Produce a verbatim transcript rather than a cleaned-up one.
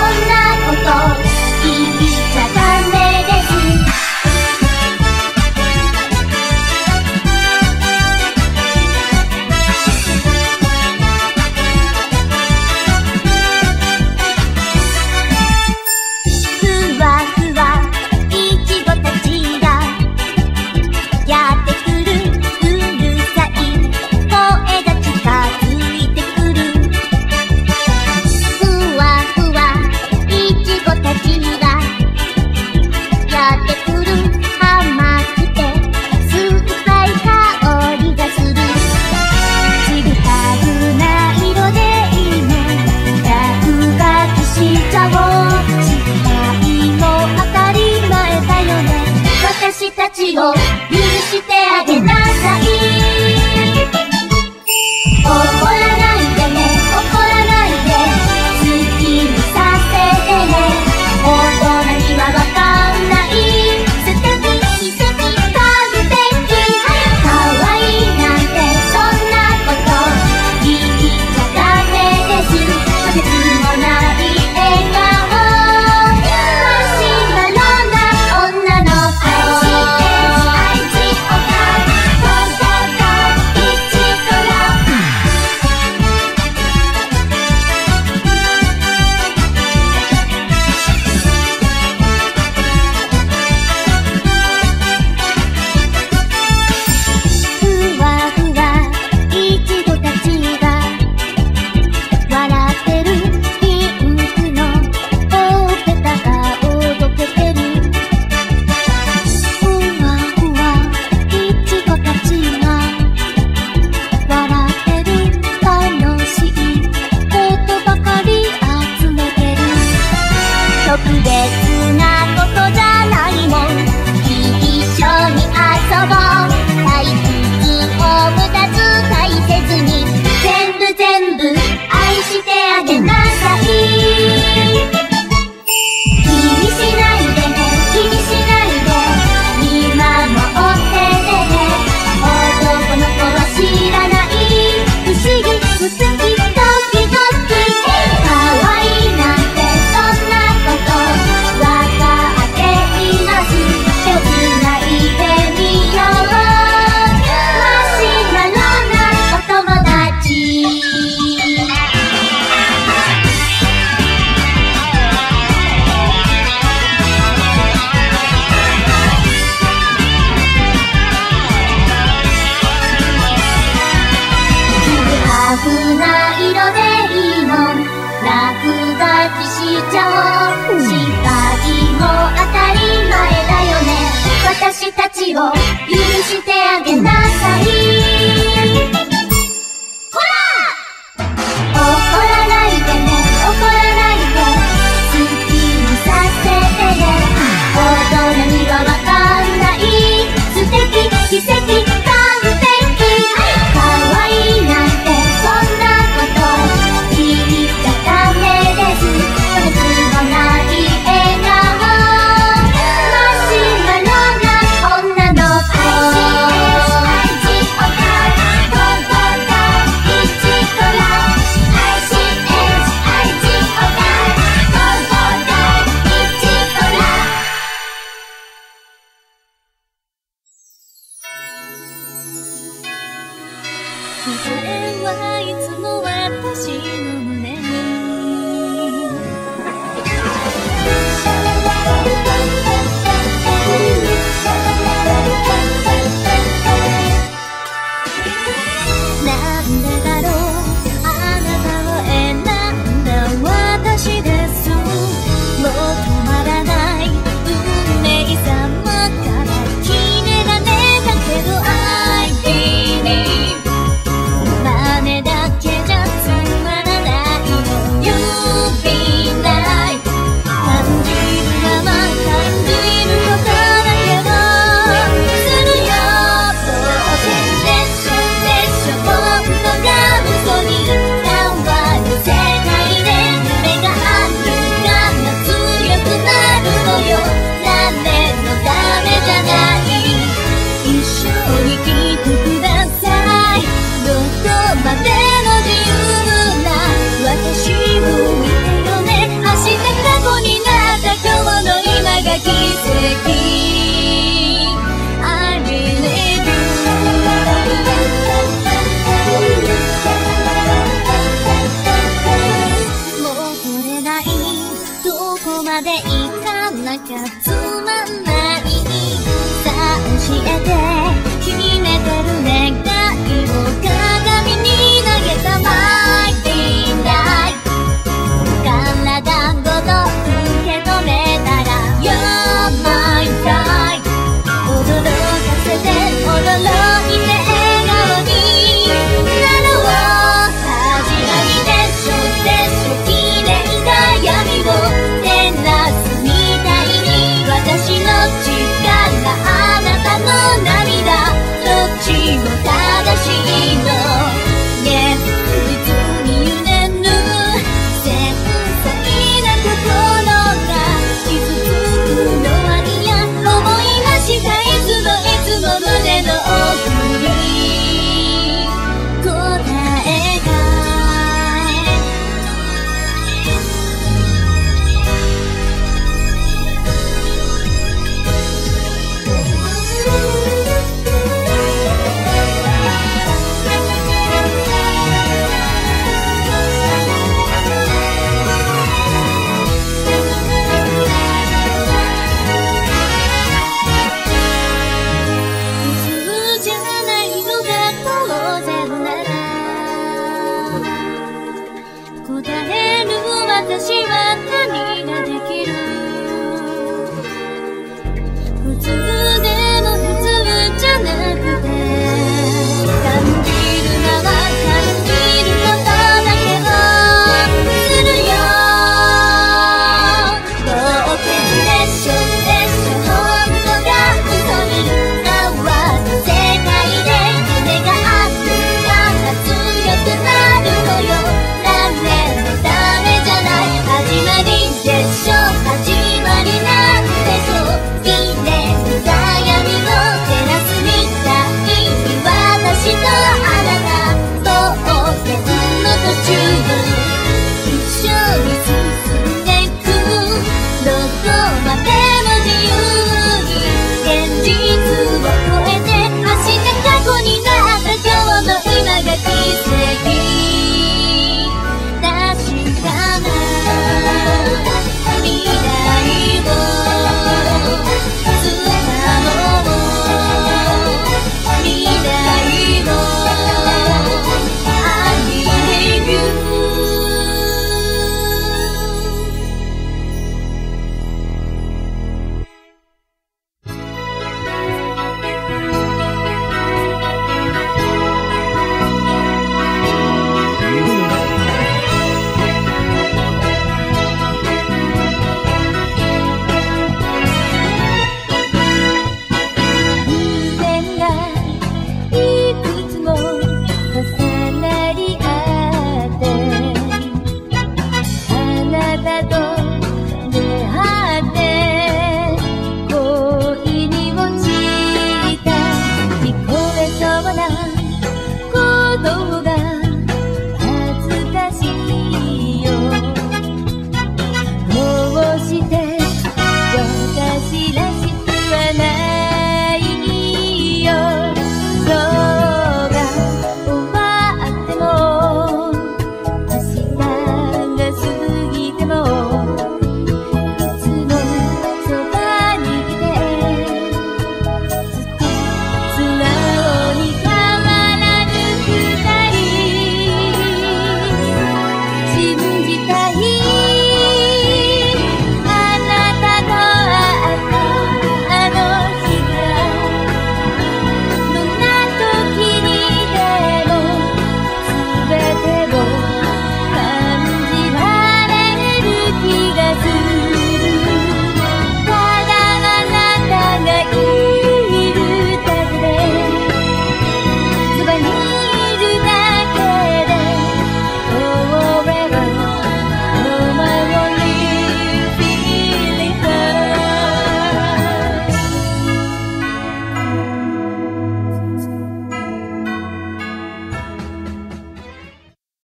떠나고 또 이리 찾아